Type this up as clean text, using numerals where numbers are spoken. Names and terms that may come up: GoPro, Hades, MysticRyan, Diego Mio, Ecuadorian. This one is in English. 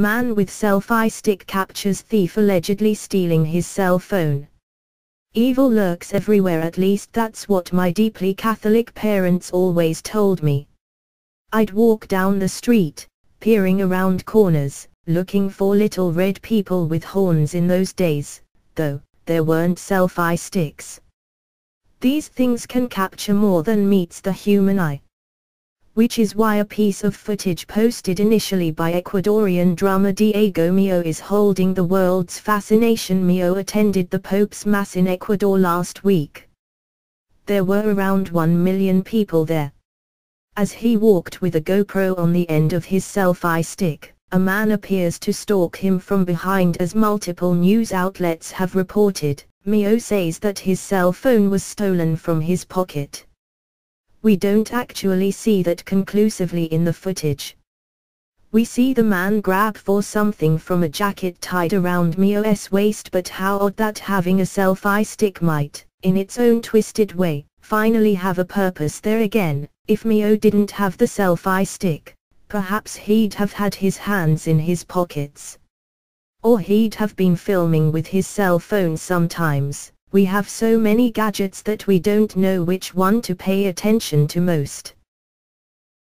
Man with selfie stick captures thief allegedly stealing his cell phone. Evil lurks everywhere, at least that's what my deeply Catholic parents always told me. I'd walk down the street, peering around corners, looking for little red people with horns. In those days, though, there weren't selfie sticks. These things can capture more than meets the human eye. Which is why a piece of footage posted initially by Ecuadorian drummer Diego Mio is holding the world's fascination. Mio attended the Pope's Mass in Ecuador last week. There were around 1 million people there. As he walked with a GoPro on the end of his selfie stick, a man appears to stalk him from behind, as multiple news outlets have reported. Mio says that his cell phone was stolen from his pocket. We don't actually see that conclusively in the footage. We see the man grab for something from a jacket tied around Mio's waist, but how odd that having a selfie stick might, in its own twisted way, finally have a purpose there again. If Mio didn't have the selfie stick, perhaps he'd have had his hands in his pockets. Or he'd have been filming with his cell phone sometimes. We have so many gadgets that we don't know which one to pay attention to most.